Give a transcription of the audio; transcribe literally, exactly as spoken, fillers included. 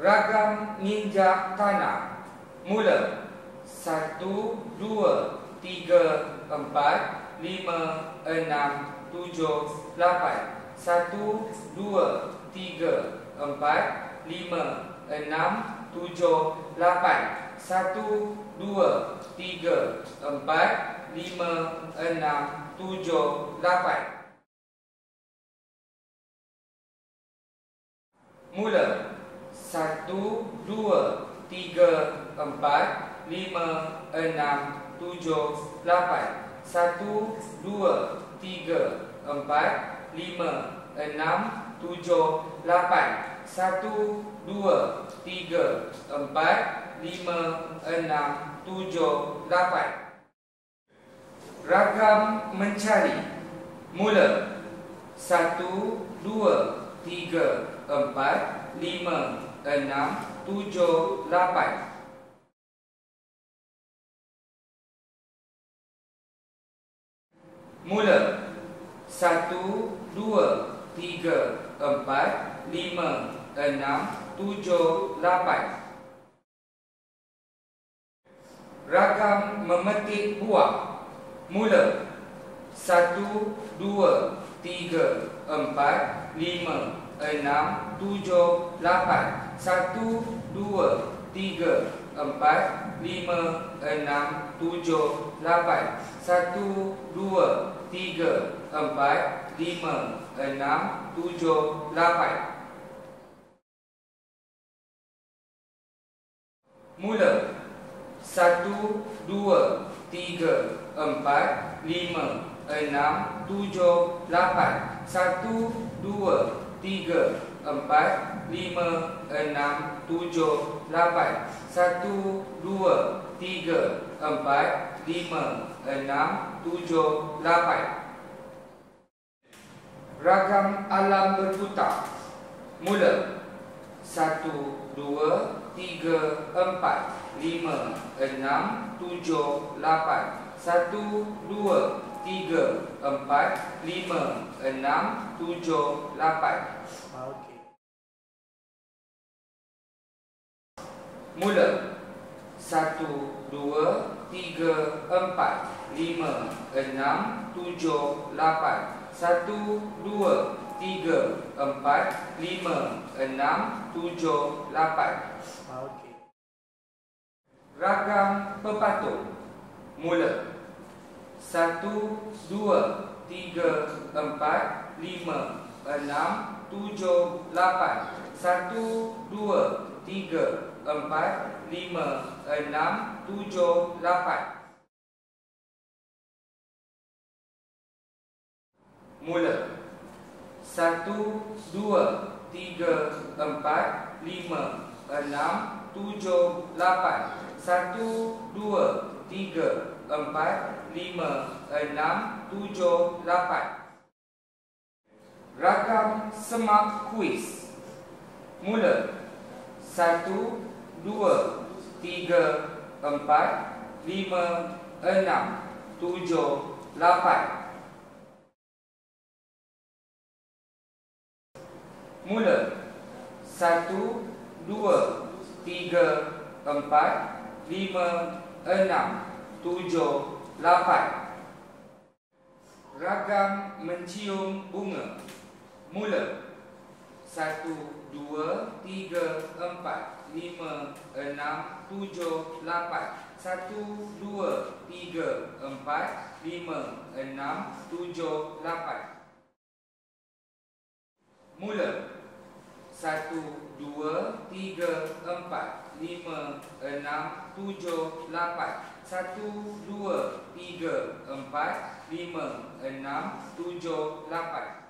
Ragam Nginjak Tanah. Mula satu, dua, tiga, empat, lima, enam, tujuh, lapan. Satu, dua, tiga, empat, lima, enam, tujuh, lapan. Satu, dua, tiga, empat, lima, enam, tujuh, lapan. Mula satu, dua, tiga, empat, lima, enam, tujuh, lapan. Satu, dua, tiga, empat, lima, enam, tujuh, lapan. Satu, dua, tiga, empat, lima, enam, tujuh, lapan. Ragam mencari. Mula satu, dua, tiga, empat, lima, enam, tujuh, lapan. Mula satu, dua, tiga, empat, lima, enam, tujuh, lapan. Ragam memetik buah. Mula satu, dua, tiga, empat, lima, enam, tujuh, lapan. Satu, dua, tiga, empat, lima, enam, tujuh, lapan. Satu, dua, tiga, empat, lima, enam, tujuh, lapan. Mula satu, dua, tiga, empat, lima, enam, tujuh, lapan. Satu, dua, tiga, empat, lima, enam, tujuh, lapan. Satu, dua, tiga, empat, lima, enam, tujuh, lapan. Ragam alam berputar. Mula satu, dua, tiga, empat, lima, enam, tujuh, lapan. Satu, dua, tiga, empat, lima, enam, tujuh, lapan. Mula satu, dua, tiga, empat, lima, enam, tujuh, lapan. Satu, dua, tiga, empat, lima, enam, tujuh, lapan. Ragam pepatung. Mula satu, dua, tiga, empat, lima, enam, tujuh, lapan. Satu, dua, tiga, empat, lima, enam, tujuh, lapan. Mula satu, dua, tiga, empat, lima, enam, tujuh, lapan. Satu, dua, tiga, empat, lima, enam, tujuh, lapan. Ragam semak kuis. Mula satu, dua, tiga, empat, lima, enam, tujuh, lapan. Mula satu, dua, tiga, empat, lima, enam, tujuh, lapan. Ragam mencium bunga. Mula satu, dua, tiga, empat, lima, enam, tujuh, lapan. Satu, dua, tiga, empat, lima, enam, tujuh, lapan. Mula satu, dua, tiga, empat, lima, enam, tujuh, lapan. Satu, dua, tiga, empat, lima, enam, tujuh, lapan.